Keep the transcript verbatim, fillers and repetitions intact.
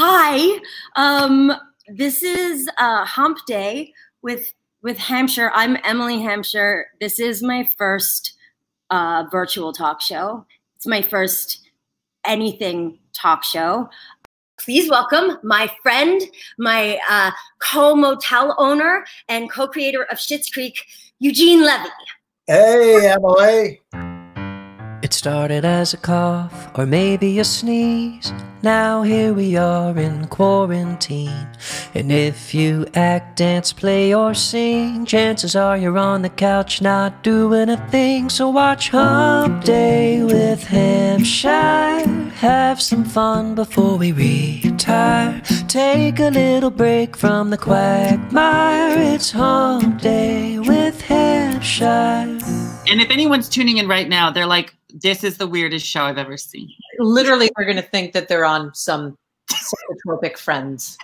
Hi, um, this is uh, Hump Day with with Hampshire. I'm Emily Hampshire. This is my first uh, virtual talk show. It's my first anything talk show. Please welcome my friend, my uh, co-motel owner and co-creator of Schitt's Creek, Eugene Levy. Hey, Emily. It started as a cough, or maybe a sneeze. Now here we are in quarantine. And if you act, dance, play, or sing, chances are you're on the couch not doing a thing. So watch Hump Day with Hampshire. Have some fun before we retire. Take a little break from the quagmire. It's Hump Day with Hampshire. And if anyone's tuning in right now, they're like, this is the weirdest show I've ever seen. Literally, we're going to think that they're on some psychotropic Friends.